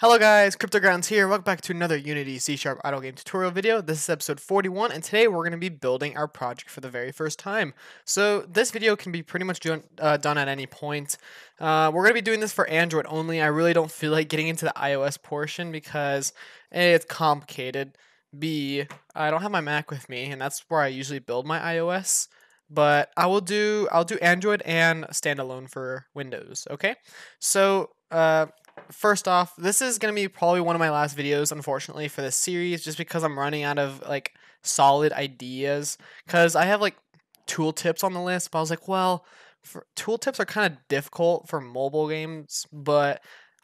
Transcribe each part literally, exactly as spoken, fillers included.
Hello guys, CryptoGrounds here. Welcome back to another Unity C-Sharp idle game tutorial video. This is episode forty-one, and today we're going to be building our project for the very first time. So this video can be pretty much do, uh, done at any point. Uh, we're going to be doing this for Android only. I really don't feel like getting into the iOS portion because A, it's complicated, B, I don't have my Mac with me, and that's where I usually build my iOS. But I will do, I'll do Android and standalone for Windows, okay? So, uh... first off, this is going to be probably one of my last videos, unfortunately, for this series, just because I'm running out of, like, solid ideas, because I have, like, tooltips on the list, but I was like, well, for, tooltips are kind of difficult for mobile games, but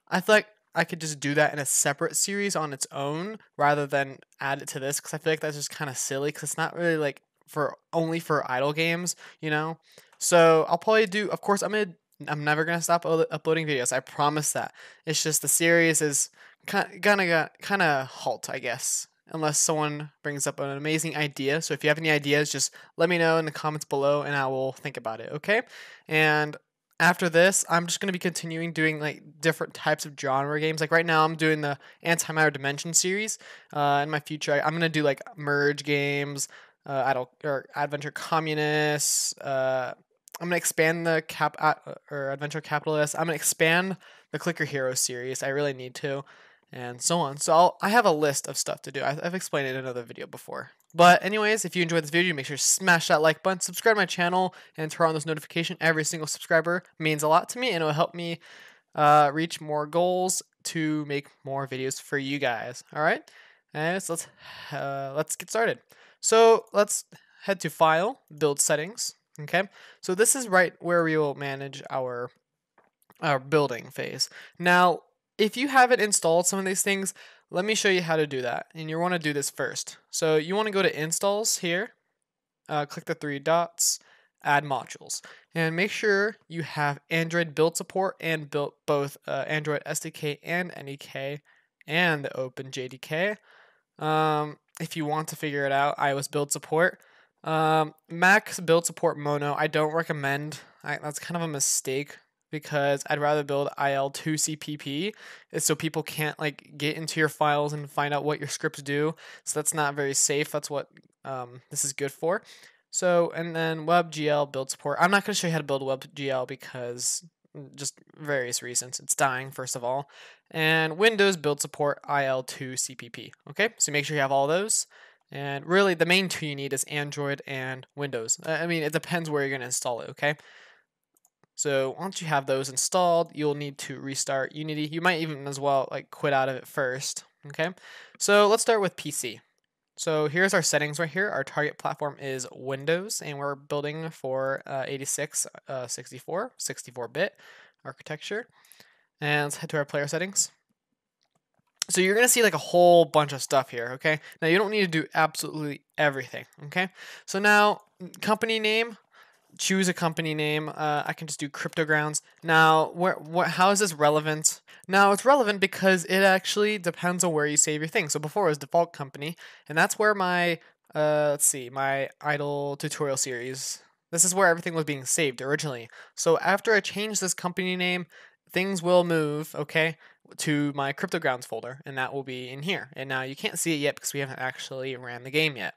I feel like I could just do that in a separate series on its own, rather than add it to this, because I feel like that's just kind of silly, because it's not really, like, for only for idle games, you know? So, I'll probably do, of course, I'm going to I'm never going to stop uploading videos. I promise that. It's just the series is gonna kind of halt, I guess, unless someone brings up an amazing idea. So if you have any ideas, just let me know in the comments below and I will think about it, okay? And after this, I'm just going to be continuing doing like different types of genre games. Like right now, I'm doing the Anti-Matter Dimension series. Uh, in my future, I'm going to do like merge games, uh, idle, or Adventure Communists, uh... I'm gonna expand the cap uh, or Adventure Capitalist. I'm gonna expand the Clicker Heroes series. I really need to, and so on. So I'll, I have a list of stuff to do. I've, I've explained it in another video before. But anyways, if you enjoyed this video, make sure to smash that like button, subscribe to my channel, and turn on those notifications. Every single subscriber means a lot to me, and it'll help me uh, reach more goals to make more videos for you guys. All right, and so let's uh, let's get started. So let's head to File, Build Settings. Okay, so this is right where we will manage our, our building phase. Now, if you haven't installed some of these things, let me show you how to do that. And you want to do this first. So you want to go to Installs here, uh, click the three dots, Add Modules. And make sure you have Android build support and built both uh, Android S D K and N D K and the Open J D K. Um, if you want to figure it out, iOS build support. Um, Mac's build support Mono, I don't recommend. I, that's kind of a mistake because I'd rather build I L two C P P so people can't like get into your files and find out what your scripts do. So that's not very safe. That's what um, this is good for. So, and then WebGL build support. I'm not going to show you how to build WebGL because just various reasons. It's dying, first of all. And Windows build support I L two C P P. Okay, so make sure you have all those. And really, the main two you need is Android and Windows. I mean, it depends where you're going to install it, okay? So once you have those installed, you'll need to restart Unity. You might even as well like quit out of it first, okay? So let's start with P C. So here's our settings right here. Our target platform is Windows, and we're building for uh, eighty-six, uh, sixty-four, sixty-four bit architecture. And let's head to our player settings. So you're going to see like a whole bunch of stuff here, okay? Now, you don't need to do absolutely everything, okay? So now, company name, choose a company name. Uh, I can just do CryptoGrounds. Now, where, what, how is this relevant? Now, it's relevant because it actually depends on where you save your thing. So before it was default company, and that's where my, uh, let's see, my idle tutorial series, this is where everything was being saved originally. So after I changed this company name, things will move, okay, to my CryptoGrounds folder, and that will be in here. And now you can't see it yet because we haven't actually ran the game yet.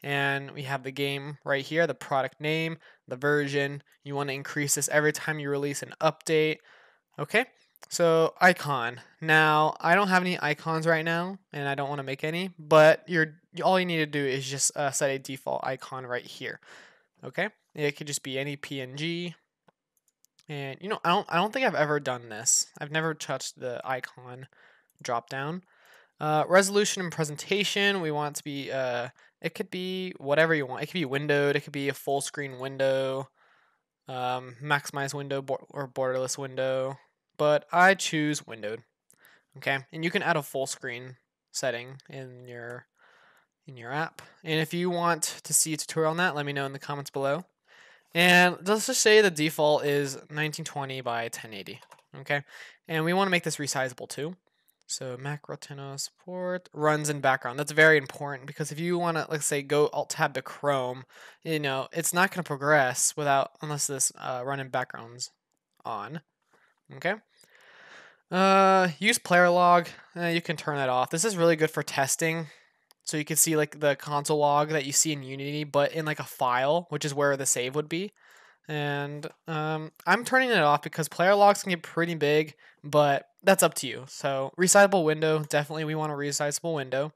And we have the game right here, the product name, the version. You want to increase this every time you release an update. Okay, so icon. Now, I don't have any icons right now, and I don't want to make any, but you're, all you need to do is just uh, set a default icon right here. Okay, it could just be any P N G. And, you know, I don't, I don't think I've ever done this. I've never touched the icon drop down. Uh, resolution and presentation, we want it to be, uh, it could be whatever you want. It could be windowed. It could be a full screen window, um, maximize window bo or borderless window. But I choose windowed. Okay, and you can add a full screen setting in your, in your app. And if you want to see a tutorial on that, let me know in the comments below. And let's just say the default is nineteen twenty by ten eighty, okay? And we want to make this resizable too. So macro T N O support, runs in background. That's very important because if you want to, let's say, go Alt-Tab to Chrome, you know, it's not going to progress without, unless this uh, run in background's on, okay? Uh, use player log. Uh, you can turn that off. This is really good for testing. So you can see like the console log that you see in Unity, but in like a file, which is where the save would be. And um, I'm turning it off because player logs can get pretty big, but that's up to you. So resizable window, definitely we want a resizable window.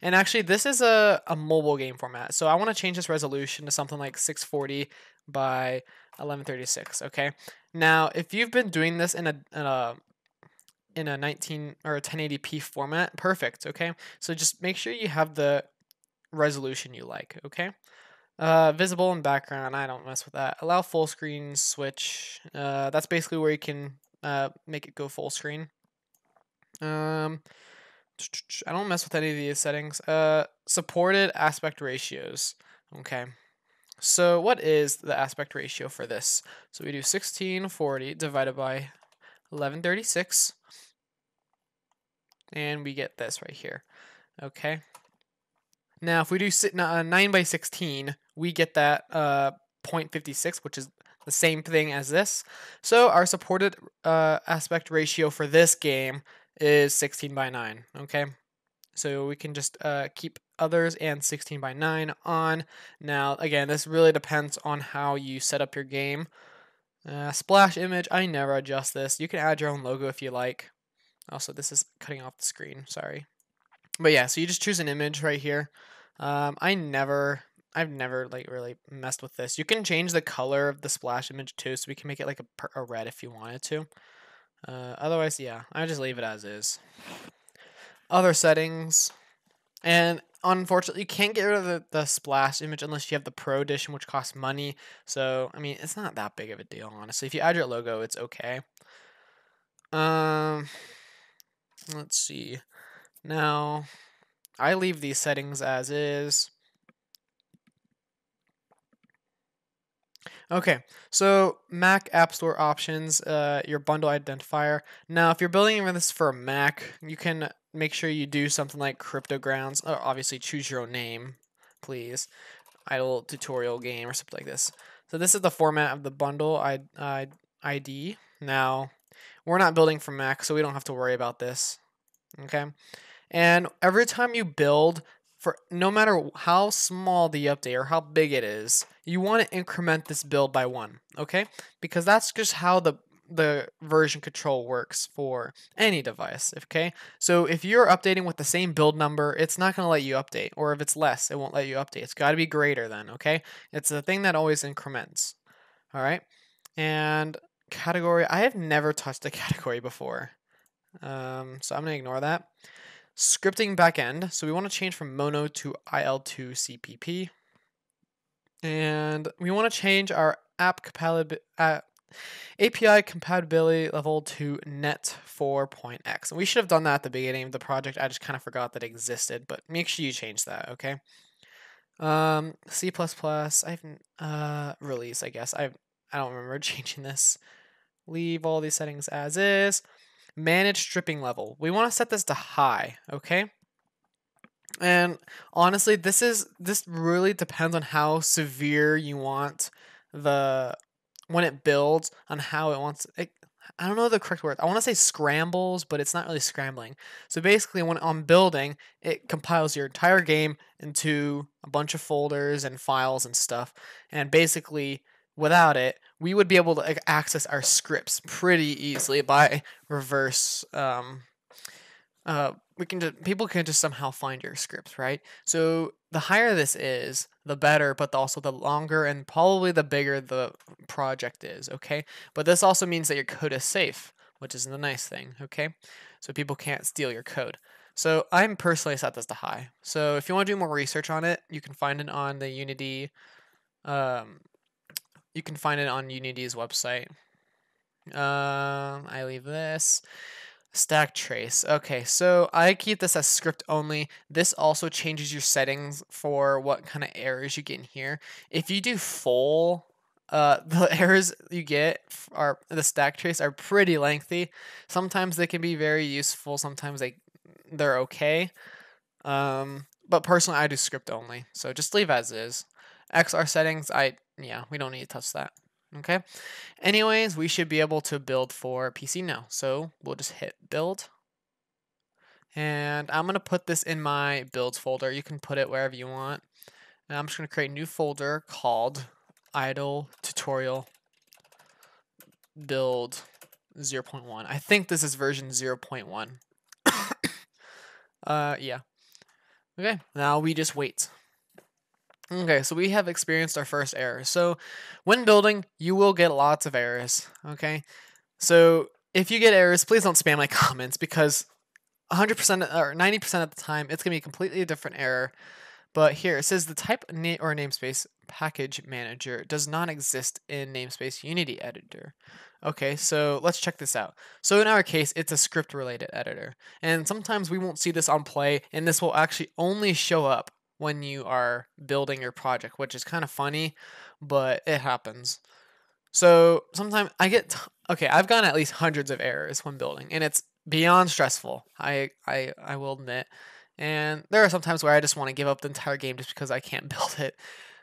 And actually this is a, a mobile game format. So I want to change this resolution to something like six forty by eleven thirty-six. Okay. Now, if you've been doing this in a, in a in a nineteen or a ten eighty p format, perfect, okay? So just make sure you have the resolution you like, okay? Uh, visible and background, I don't mess with that. Allow full screen switch. Uh, that's basically where you can uh, make it go full screen. Um, I don't mess with any of these settings. Uh, supported aspect ratios, okay? So what is the aspect ratio for this? So we do sixteen forty divided by eleven thirty-six. And we get this right here, okay? Now, if we do nine by sixteen, we get that uh, zero point five six, which is the same thing as this. So our supported uh, aspect ratio for this game is sixteen by nine, okay? So we can just uh, keep others and sixteen by nine on. Now, again, this really depends on how you set up your game. Uh, splash image, I never adjust this. You can add your own logo if you like. Also, this is cutting off the screen, sorry. But yeah, so you just choose an image right here. Um, I never, I've never like really messed with this. You can change the color of the splash image too, so we can make it like a, a red if you wanted to. Uh, otherwise, yeah, I just leave it as is. Other settings. And unfortunately, you can't get rid of the, the splash image unless you have the Pro Edition, which costs money. So, I mean, it's not that big of a deal, honestly. If you add your logo, it's okay. Um... Let's see. Now, I leave these settings as is. Okay, so Mac App Store options, uh, your bundle identifier. Now, if you're building this for a Mac, you can make sure you do something like CryptoGrounds. Or obviously, choose your own name, please. Idle tutorial game or something like this. So this is the format of the bundle I D. Now, we're not building for Mac, so we don't have to worry about this, okay? And every time you build, for no matter how small the update or how big it is, you want to increment this build by one, okay? Because that's just how the, the version control works for any device, okay? So if you're updating with the same build number, it's not going to let you update, or if it's less, it won't let you update. It's got to be greater than, okay? It's the thing that always increments, all right? And category, I have never touched a category before, um, so I'm going to ignore that. Scripting backend, so we want to change from Mono to I L two C P P, and we want to change our app compatibility, uh, A P I compatibility level to net four point x. We should have done that at the beginning of the project, I just kind of forgot that existed, but make sure you change that, okay? Um, C plus plus, I've, uh, release, I guess, I've I don't remember changing this. Leave all these settings as is. Manage stripping level. We want to set this to high, okay? And honestly, this is this really depends on how severe you want the when it builds on how it wants it. I don't know the correct word. I want to say scrambles, but it's not really scrambling. So basically, when on building, it compiles your entire game into a bunch of folders and files and stuff, and basically, without it, we would be able to access our scripts pretty easily by reverse. Um, uh, we can just, people can just somehow find your scripts, right? So the higher this is, the better, but also the longer and probably the bigger the project is, okay? But this also means that your code is safe, which is the nice thing, okay? So people can't steal your code. So I'm personally set this to high. So if you want to do more research on it, you can find it on the Unity... Um, You can find it on Unity's website. Uh, I leave this. Stack trace. Okay, so I keep this as script only. This also changes your settings for what kind of errors you get in here. If you do full, uh, the errors you get are the stack trace are pretty lengthy. Sometimes they can be very useful. Sometimes they they're okay. Um, but personally, I do script only. So just leave as is. X R settings, I yeah, we don't need to touch that. Okay. Anyways, we should be able to build for P C now. So we'll just hit build. And I'm going to put this in my builds folder. You can put it wherever you want. And I'm just going to create a new folder called idle tutorial build zero point one. I think this is version zero point one. uh, yeah. Okay. Now we just wait. Okay, so we have experienced our first error. So when building, you will get lots of errors, okay? So if you get errors, please don't spam my comments, because one hundred percent or ninety percent of the time, it's going to be a completely different error. But here, it says the type na or namespace package manager does not exist in namespace Unity editor. Okay, so let's check this out. So in our case, it's a script-related editor. And sometimes we won't see this on play, and this will actually only show up when you are building your project, which is kind of funny, but it happens. So sometimes I get, t okay, I've gotten at least hundreds of errors when building, and it's beyond stressful, I, I, I will admit. And there are some times where I just want to give up the entire game just because I can't build it.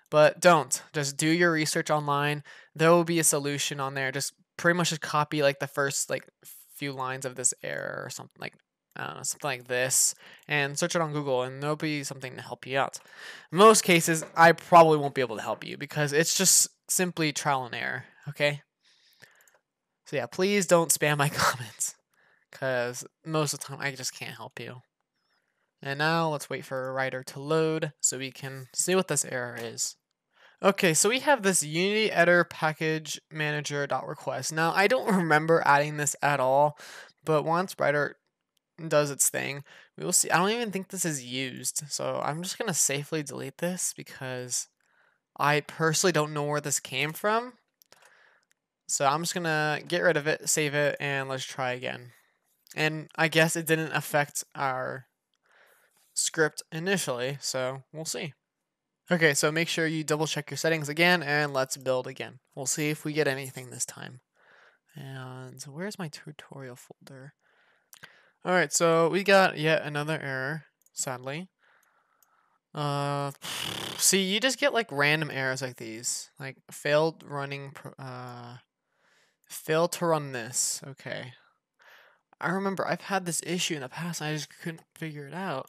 But don't, just do your research online. There will be a solution on there. Just pretty much just copy like the first like few lines of this error or something like that. I don't know, something like this, and search it on Google, and there'll be something to help you out. In most cases, I probably won't be able to help you because it's just simply trial and error, okay? So yeah, please don't spam my comments because most of the time I just can't help you. And now let's wait for Rider to load so we can see what this error is. Okay, so we have this Unity Editor Package Manager.request. Now, I don't remember adding this at all, but once Rider does its thing, we will see. I don't even think this is used, so I'm just gonna safely delete this because I personally don't know where this came from. So I'm just gonna get rid of it, save it, and let's try again. And I guess it didn't affect our script initially, so we'll see. Okay, so make sure you double check your settings again, and let's build again. We'll see if we get anything this time. And where's my tutorial folder? All right, so we got yet another error, sadly. Uh, see, you just get like random errors like these, like failed running, uh, failed to run this. Okay, I remember I've had this issue in the past, and I just couldn't figure it out.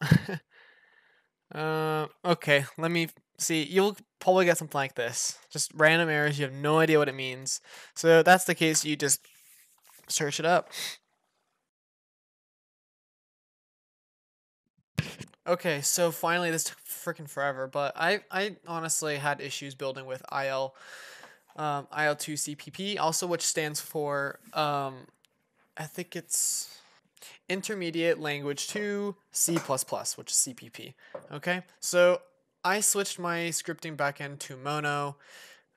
uh, okay, let me see. You'll probably get something like this, just random errors. You have no idea what it means. So if that's the case, you just search it up. Okay, so finally, this took freaking forever, but I, I honestly had issues building with I L, um, I L two C P P, also which stands for, um, I think it's Intermediate Language to C plus plus, which is C P P, okay? So I switched my scripting backend to Mono.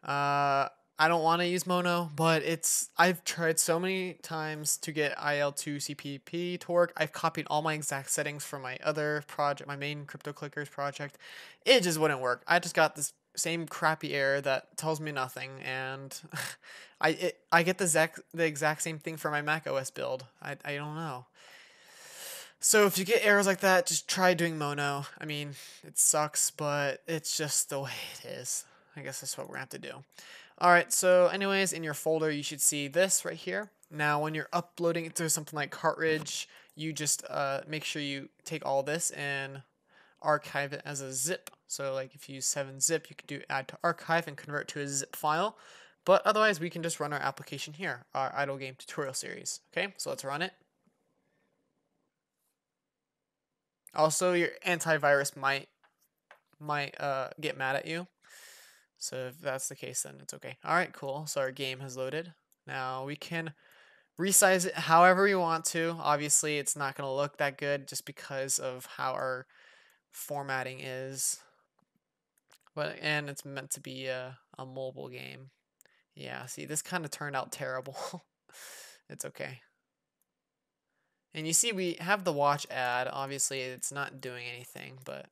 Uh, I don't want to use Mono, but it's I've tried so many times to get I L two C P P to work. I've copied all my exact settings from my other project, my main CryptoClickers project. It just wouldn't work. I just got this same crappy error that tells me nothing, and I it, I get the exact the exact same thing for my macOS build. I I don't know. So if you get errors like that, just try doing Mono. I mean, it sucks, but it's just the way it is. I guess that's what we're gonna have to do. Alright, so anyways, in your folder, you should see this right here. Now, when you're uploading it to something like Cartridge, you just uh, make sure you take all this and archive it as a zip. So, like, if you use seven zip, you can do add to archive and convert to a zip file. But otherwise, we can just run our application here, our idle game tutorial series. Okay, so let's run it. Also, your antivirus might, might uh, get mad at you. So if that's the case, then it's okay. All right, cool. So our game has loaded. Now we can resize it however we want to. Obviously, it's not going to look that good just because of how our formatting is. But and it's meant to be a, a mobile game. Yeah, see, this kind of turned out terrible. It's okay. And you see we have the watch ad. Obviously, it's not doing anything, but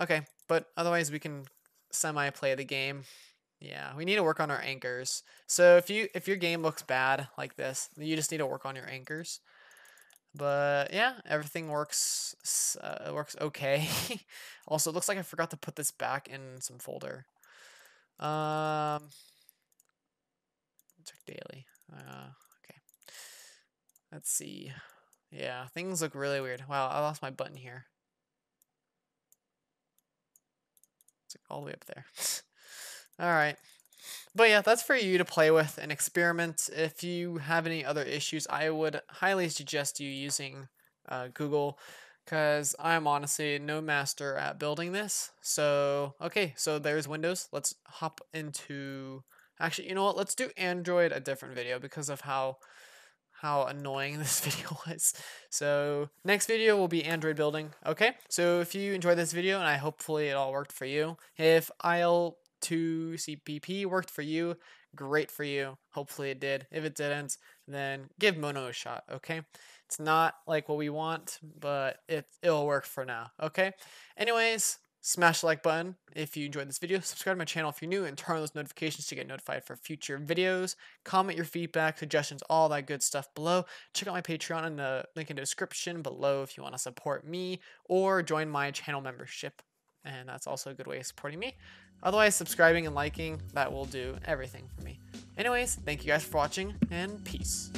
okay. But otherwise, we can semi play the game. Yeah, we need to work on our anchors. So if you if your game looks bad like this, you just need to work on your anchors. But yeah, everything works uh, works okay. Also, it looks like I forgot to put this back in some folder. Um daily. Uh, okay. Let's see. Yeah, things look really weird. Wow, I lost my button here. It's like all the way up there. All right. But yeah, that's for you to play with and experiment. If you have any other issues, I would highly suggest you using uh, Google, because I'm honestly no master at building this. So, okay, so there's Windows. Let's hop into... Actually, you know what? Let's do Android a different video because of how how annoying this video was. So next video will be Android building. Okay, so if you enjoyed this video, and I hopefully it all worked for you. If I L two C P P worked for you, great for you. Hopefully it did. If it didn't, then give Mono a shot, okay? It's not like what we want, but it, it'll work for now, okay? Anyways, smash the like button if you enjoyed this video. Subscribe to my channel if you're new and turn on those notifications to get notified for future videos. Comment your feedback, suggestions, all that good stuff below. Check out my Patreon in the link in the description below if you want to support me or join my channel membership. And that's also a good way of supporting me. Otherwise, subscribing and liking, that will do everything for me. Anyways, thank you guys for watching, and peace.